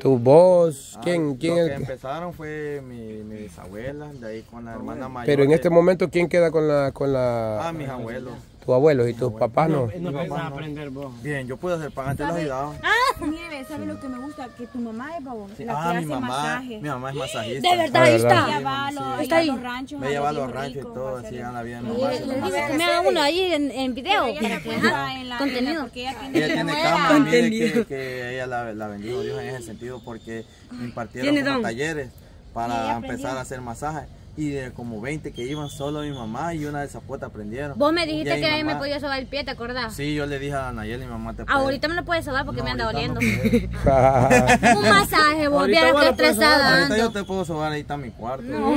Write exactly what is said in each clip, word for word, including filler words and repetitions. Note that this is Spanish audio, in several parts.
¿Tu voz? ¿Quién? Ah, quién los que el... empezaron fue mi, mi bisabuela, de ahí con la hermana mayor. Pero en este momento, ¿quién queda con la...? Con la... Ah, mis abuelos. ¿Tus abuelos y tus papás no? No, no pensás no. aprender vos. Bien, yo puedo hacer pan, antes los ayudaba. Ah, Nieves, ¿sabes sí. lo que me gusta? Que tu mamá es, babón, sí. la ah, que hace mi mamá, masaje. Mi mamá es masajista. De verdad, ahí está. Me lleva a los, sí. los ranchos. Me lleva a los ranchos y todo, así gana bien. Me da uno ahí en, en video. Contenido. Ella tiene cámara, mire que ella la bendijo Dios en ese sentido, porque me impartieron unos talleres para empezar a hacer masajes. Y de como veinte que iban, solo mi mamá y una de Zapueta aprendieron. Vos me dijiste que mamá... ahí me podía sobar el pie, ¿te acordás? Sí, yo le dije a Nayeli, mi mamá te puede... Ahorita me lo puedes sobar porque no, me anda doliendo. No un masaje, vos vieras que estresada. Ahorita yo te puedo sobar, ahí está mi cuarto. No.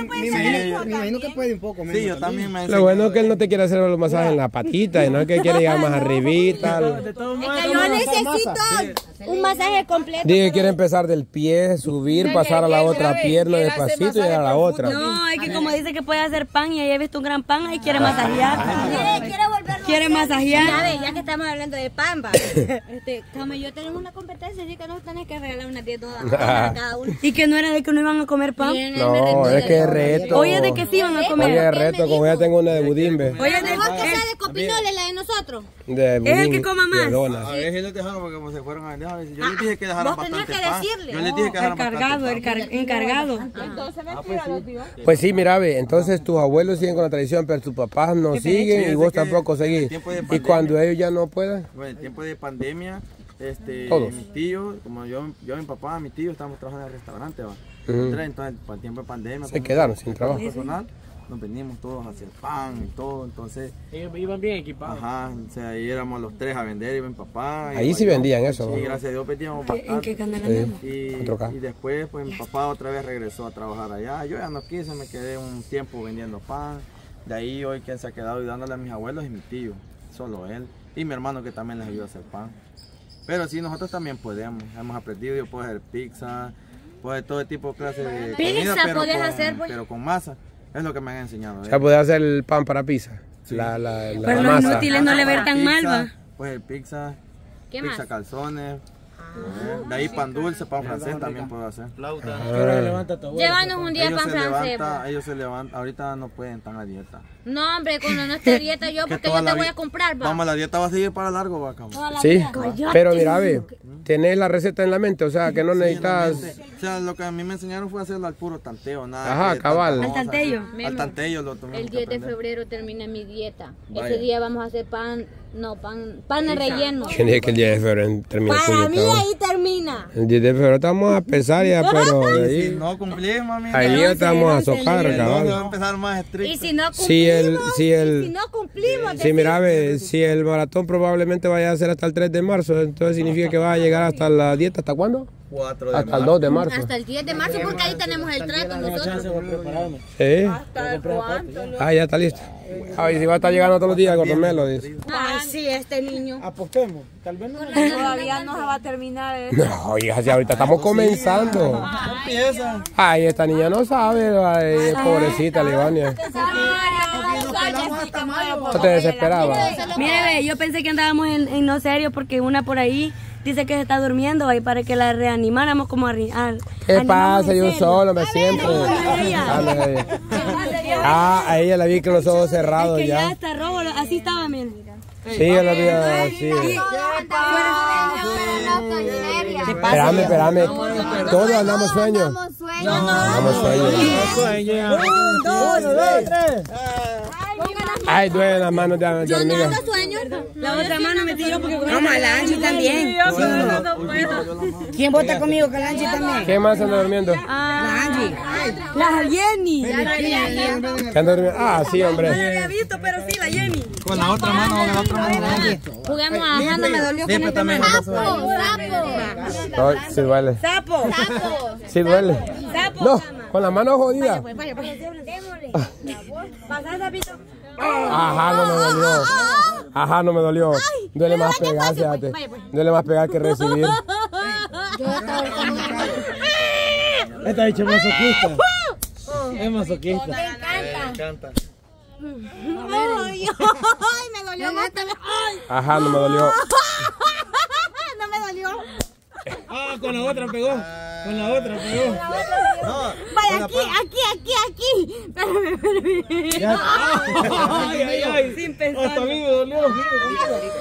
Me imagino, me imagino que puede un poco menos. Sí, yo también me lo bueno es que él no te quiere hacer los masajes en la patita, sino que quiere llegar más arribita. Es que yo necesito un masaje completo. Dije, quiere empezar del pie, subir, pasar a la otra pierna despacito y a la otra. No, es que como dice que puede hacer pan y ahí he visto un gran pan, ahí quiere masajear. Quiere masajear. Ya, ya que estamos hablando de pan, este, como yo tenemos una competencia, así que nos tenés que regalar una dieta a cada uno. ¿Y que no era de que no iban a comer pan? No, es que reto. Oye, ¿de que sí van a comer? Oye, de reto, como ya tengo una de budimbe. Oye, de mejor que sea de copinoles, la de nosotros. De budín, es el que coma más. A ver, ellos dejaron porque como se fueron a dejar. Yo les dije que dejaran bastante pan. Yo les dije que dejaran bastante pan. Encargado, encargado. Entonces, mentira, pues sí, mira, ve, entonces tus abuelos siguen con la tradición, pero tus papás no siguen y vos tampoco seguís. Y cuando ellos ya no puedan. Bueno, en tiempo de pandemia, este, mis tíos, como yo, yo, mi papá, mis tíos, estábamos trabajando en el restaurante, va. Entonces, para el tiempo de pandemia, se quedaron sin trabajo personal, nos vendimos todos a hacer pan y todo, entonces... Ellos iban bien equipados. Ajá, o sea, ahí éramos los tres a vender, iba mi papá. Ahí sí vendían eso. Sí, gracias a Dios vendíamos bastante. ¿En qué canal andamos? Y después, pues mi papá otra vez regresó a trabajar allá. Yo ya no quise, me quedé un tiempo vendiendo pan. De ahí hoy quien se ha quedado ayudándole a mis abuelos y mi tío, solo él. Y mi hermano que también les ayuda a hacer pan. Pero sí, nosotros también podemos, hemos aprendido, yo puedo hacer pizza... Pues todo tipo de clase de pizza comida, pero, podés con, hacer, pues... pero con masa, es lo que me han enseñado. O sea, podés hacer el pan para pizza, sí. la, la, la Pero la los masa. Inútiles no le ven tan pizza, mal, va. Pues el pizza, ¿Qué pizza más? calzones, ah, de ahí pan dulce, pan francés también puedo hacer. Flauta. Ah. Llévanos un día ellos pan francés. Levanta, ellos se levantan, ahorita no pueden estar a dieta. No, hombre, cuando no esté dieta yo, porque yo te voy a comprar, va. Vamos, la dieta va a seguir para largo, va, cabrón. Sí, pero mira, ve, tenés la receta en la mente, o sea, que no sí, necesitas... Mente, o sea, lo que a mí me enseñaron fue hacerlo al puro tanteo, nada. Ajá, que cabal. Al tantello. Así, al tantello lo tomé. El diez de febrero termina mi dieta. Vaya. Ese día vamos a hacer pan, no, pan, pan de relleno. ¿Quién es que el diez de febrero termina? Para mí dieta, ahí termina. El diez de febrero estamos a pesar ya, pero... Ahí, si no cumplimos, mami. Ahí ya estamos a socar, cabal. Va a empezar más estricto. Y si no Si el, si el, si no cumplimos, si, mira, ve, si el maratón probablemente vaya a ser hasta el tres de marzo, entonces significa que va a llegar hasta la dieta, ¿hasta cuándo? cuatro de hasta marzo. El dos de marzo. Hasta el diez de marzo, porque ahí tenemos el trato nosotros. ¿Eh? ¿Hasta el cuánto? Ah, ya está listo. Ah, y si va a estar llegando todos los días, Gordomelo, dice. Ah, sí, este niño. Apostemos, tal vez no. Todavía no se va a terminar eso. No, hija, si ahorita estamos comenzando. Ay, esta niña no sabe, ay, pobrecita, Libania. No te desesperaba. Mire, yo pensé que andábamos en, en no serio porque una por ahí dice que se está durmiendo ahí para que la reanimáramos como a, a ¿Qué pasa? Yo solo me siento. Ah, a ella la vi con los ojos cerrados. Es que ya. ya está robo, así estaba, mira. Sí, yo la vi así. Esperame, esperame. Todos andamos sueños. Andamos sueños. Un, dos, tres. Ay, duele las manos de la yo no ando sueño. La no, otra mano me tiró porque... Vamos, a la Anchi también. ¿Quién vota conmigo? Que la Anchi también. ¿Qué más anda durmiendo? La Anchi. La Jenny. ¿Qué anda durmiendo? Ah, sí, hombre. No la había visto, pero sí, la Jenny. Con la otra mano, con la otra mano. Jugamos a Hanna, me dolió con esta mano. Sapo, sapo. Sí duele. Sapo. Sí duele. Sapo. No, con la mano jodida. Pasá, sapito. Ajá, no me dolió. Ajá, no me dolió. Duele más pegar, fíjate. Duele más pegar que recibir. Esta bicha es masoquista. Es masoquista. Me encanta. Me dolió. Ay, me dolió. Ajá, no me dolió. con la otra pegó. Con la otra pegó. No, vaya, aquí, aquí, aquí, aquí. Espérame, espérame. Ya. Ay, ay, ay. Sin pensar. Hasta a mí me dolió.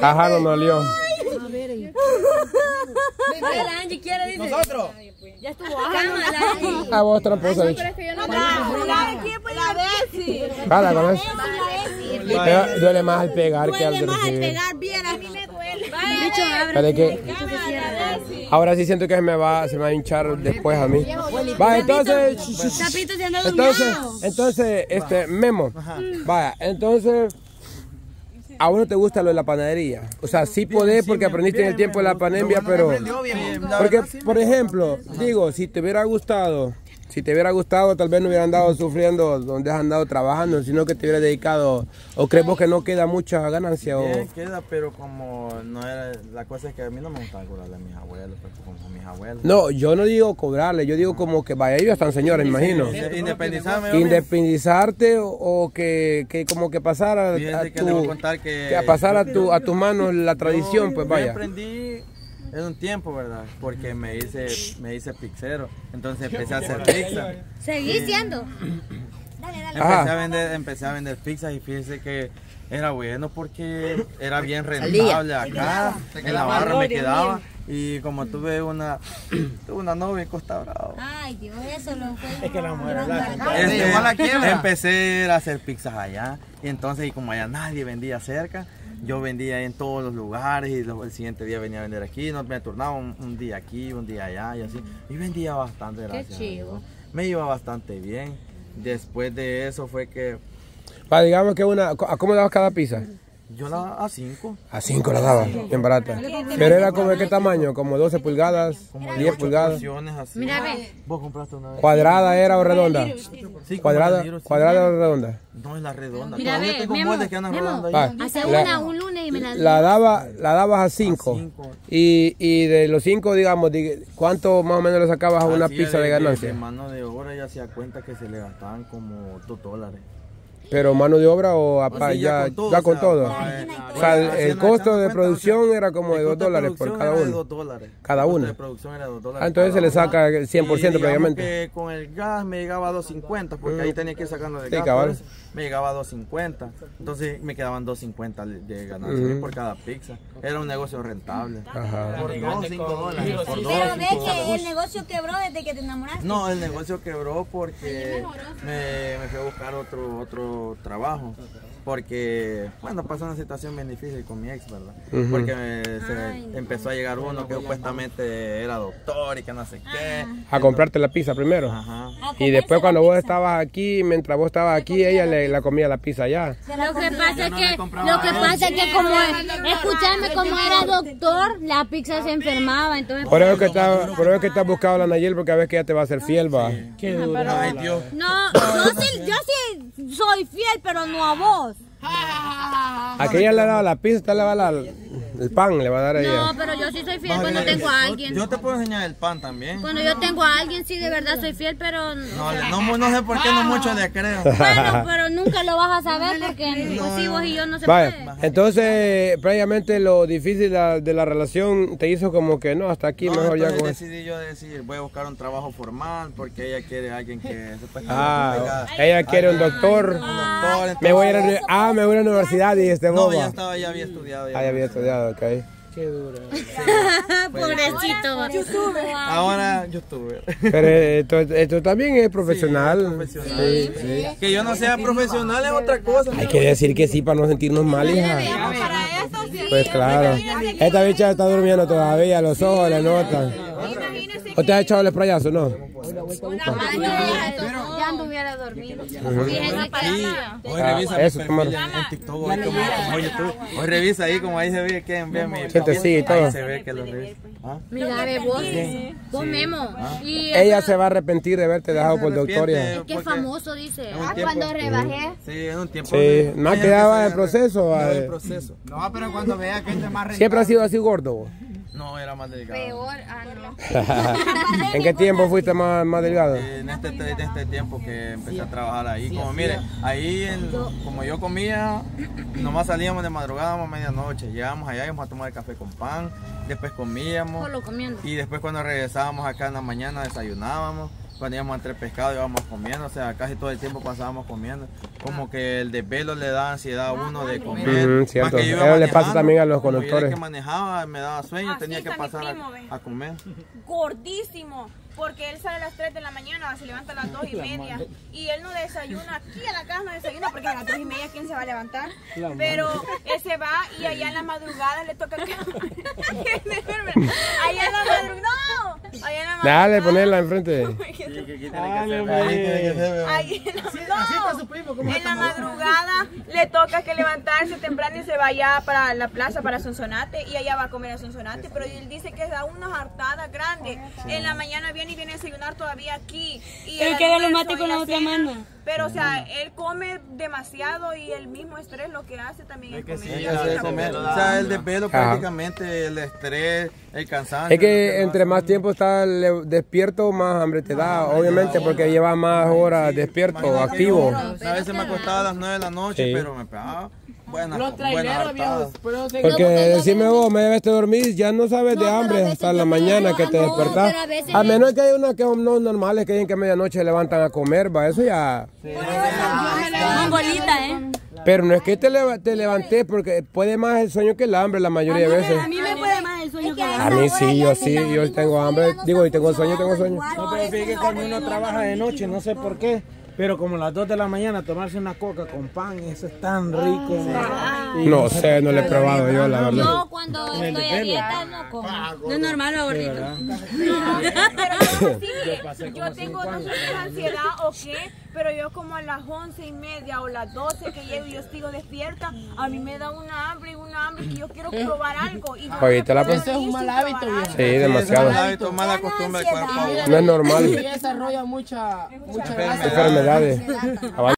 Ajá, no dolió. A ver, Angie. Vaya, la Angie quiere, dice. Nosotros. Ya estuvo. Cámara, la a vos, tramposa. No, pero es que yo no. La equipo y la Bessi. Jala, con eso. Duele más al pegar que al recibir. Duele más al pegar, bien. A mí me duele. Vaya, que ahora sí siento que se me va, se me va a hinchar después a mí. Va, entonces, entonces, entonces, este, Memo, vaya, entonces, ¿a uno te gusta lo de la panadería? O sea, sí podés porque aprendiste en el tiempo de la pandemia, pero, porque, por ejemplo, digo, si te hubiera gustado, si te hubiera gustado, tal vez no hubieran andado sufriendo donde has andado trabajando, sino que te hubieras dedicado, o creemos que no queda mucha ganancia. O... Sí, queda, pero como no era, la cosa es que a mí no me gusta cobrarle a mis abuelos, como a mis abuelos. No, yo no digo cobrarle, yo digo como que vaya, ellos están señores, me imagino. Independizarme. Independizarte o, o que, que como que pasara a tu, que pasara a tu, a tus manos la tradición, pues vaya. Es un tiempo, ¿verdad? Porque me hice, me hice pizzero. Entonces empecé a hacer pizza. Seguí siendo. Dale, dale. Empecé a vender, empecé a vender pizzas y fíjese que era bueno porque era bien rentable acá. En la barra me quedaba. Y como tuve una, tuve una novia en Costa Brava. Ay, Dios, eso lo fue. Es que la mujer la quiebra. Empecé a hacer pizzas allá. Y entonces, y como allá nadie vendía cerca, yo vendía en todos los lugares y los, el siguiente día venía a vender aquí, nos, me turnaba un, un día aquí, un día allá y así. Y vendía bastante, gracias. Qué chivo. Me iba bastante bien. Después de eso fue que... Para, digamos que una... ¿A cómo dabas cada pizza? Yo la daba a cinco. A cinco la daba, sí, bien barata. Pero era como de qué tamaño, como doce pulgadas, como diez pulgadas. Así. Mira, ve. ¿Vos compraste una vez? ¿Cuadrada era o redonda? Sí, cuadrada, sí, cuadrada o redonda. No, es la redonda. Mira, ve, tengo moldes que andan rodando ahí. Hace una, un lunes y me la daba. La daba, la dabas a cinco. A cinco. Y, y de los cinco, digamos, ¿cuánto más o menos le sacabas a una pizza de, de ganancia? De mano de obra ya se da cuenta que se le gastaban como dos dólares. Pero mano de obra o, o sea, ya, ya con todo, ya con o sea, todo. Para, o sea, el costo de producción era como de dos dólares por cada uno. Cada uno. Ah, entonces se le saca el cien por ciento prácticamente. Con el gas me llegaba a dos cincuenta porque mm. ahí tenía que ir sacando de sí, gas. Cabal. Me llegaba a dos cincuenta. Entonces me quedaban dos cincuenta de ganancia mm. por cada pizza. Era un negocio rentable. Ajá. Por dos, cinco dólares. Por dos, pero ve que el negocio quebró desde que te enamoraste. No, el negocio quebró porque me, me fui a buscar otro otro trabajo porque bueno pasó una situación bien difícil con mi ex, verdad, uh-huh. porque me, se ay, empezó no, a llegar uno que supuestamente era doctor y que no sé qué ajá. a comprarte la pizza primero ajá. y después cuando vos estabas aquí, mientras vos estabas aquí ella le la comía la pizza allá. Lo que pasa es que no lo que pasa es que como escuchame como era doctor la pizza se enfermaba, entonces por eso que está por eso que está buscado a la Nayel porque a veces que ella te va a hacer fiel, va. Sí. Qué duro. Ay, Dios. No, yo sí, yo sí soy fiel, pero no a vos. Aquella le daba la pizza, le va la, el pan, le va a dar a ella. No, pero yo sí soy fiel cuando tengo a alguien. Yo te puedo enseñar el pan también. Cuando yo tengo a alguien, sí, de verdad soy fiel, pero... No, no, no sé por qué no mucho le creo. Bueno, pero nunca lo vas a saber porque no. vos y yo no se vale. puede. Entonces, prácticamente lo difícil de la relación te hizo como que no, hasta aquí no, mejor ya. Con... decidí yo decir, voy a buscar un trabajo formal porque ella quiere a alguien que... Ah, ella quiere un doctor. Ah, me voy a ir a... Ah, me voy a la universidad y este boba. No, ya estaba, ya había estudiado. Ya ah, ya había estudiado, ok. Qué duro. Pobrecito. YouTuber. Ahora, YouTuber. Pero esto, esto también es profesional. Sí, es profesional. Sí, sí. Sí. Que yo no sea profesional es otra cosa. Hay que decir que sí para no sentirnos mal, hija. Pues claro. Esta bicha está durmiendo todavía, los ojos le notan. ¿O te has echado el sprayazo, no? Una mano ya anduviera a dormir. Hoy revisa eso, en TikTok, hoy revisa ahí, como ahí se ve que envía mi... Se te sigue todo. Se ve que lo revisa. Mira, de vos, vos Memo. Ella se va a arrepentir de haberte dejado por doctoria. Qué famoso, dice. Ah, cuando rebajé. Sí, en un tiempo. Sí, más quedaba el proceso. No, pero cuando vea que entre más... Siempre ha sido así gordo, vos. No, era más delgado. Peor, ah, no. ¿En qué tiempo fuiste más, más delgado? En este, este, este tiempo que empecé a trabajar ahí. Como mire, ahí, en, como yo comía, nomás salíamos de madrugada a medianoche. Llegábamos allá, íbamos a tomar café con pan, después comíamos. Solo comiendo. Y después cuando regresábamos acá en la mañana desayunábamos. Cuando íbamos a entre pescado íbamos comiendo, o sea, casi todo el tiempo pasábamos comiendo. Como que el desvelo le da ansiedad a uno de comer. Mm, cierto. Que eso le pasa también a los conductores. Yo que manejaba, me daba sueño, así tenía que pasar primo, a, a comer. Gordísimo, porque él sale a las tres de la mañana, se levanta a las dos y la media. Madre. Y él no desayuna, aquí a la casa no desayuna, porque a las dos y media ¿quién se va a levantar? La Pero madre. Él se va y allá en las madrugadas le toca... allá en la madrugada... ¡No! Allá en la madrugada... Dale, ponela enfrente. Sí, que aquí tiene que ser, ahí tiene que ser, ahí, no, así está su primo, como en la madrugada le toca que levantarse temprano y se vaya para la plaza, para Sonsonate, y allá va a comer a Sonsonate, pero él dice que da una hartada grande. Sí. En la mañana viene y viene a desayunar todavía aquí. Y él queda lo mate con la otra mano. Pero, o sea, él come demasiado y el mismo estrés lo que hace también es comer. Sí, hace comer. O sea, el desvelo prácticamente, el estrés, el cansancio. Es que entre más tiempo estás despierto, más hambre te da, obviamente, porque llevas más horas despierto, activo. A veces me acostaba a las nueve de la noche, pero me pegaba. Buenas, los traileros, viejos. Porque decime vos, media vez te dormís, ya no sabes no, de hambre hasta la mañana que te no, despertás. A, a menos que hay unas que son no normales, que dicen que a medianoche levantan a comer, va, eso ya... Sí. Bueno, ah, bolita, ¿eh? Pero no es que te, le, te levantes, porque puede más el sueño que el hambre la mayoría de veces. A mí me puede más el sueño que el hambre. A mí sí, yo sí, yo tengo hambre, digo, y tengo sueño, tengo sueño. No, pero fíjate que cuando uno trabaja de noche, no sé por qué. Pero como a las dos de la mañana tomarse una coca con pan, eso es tan rico. Ah, sí. No sé, no lo he probado yo, la verdad. No, cuando estoy a dieta no como. No es normal, aburrido. No, pero sí, yo tengo, no sé si es ansiedad o qué, pero yo como a las once y media o las doce que llego y yo sigo despierta, a mí me da una hambre y una hambre que yo quiero probar algo. Y no Oye, te la eso es un mal hábito. Sí, demasiado. Es mal hábito, mala costumbre del cuerpo. No es normal. Y desarrolla mucha mucha enfermedad. Gracias. Dale.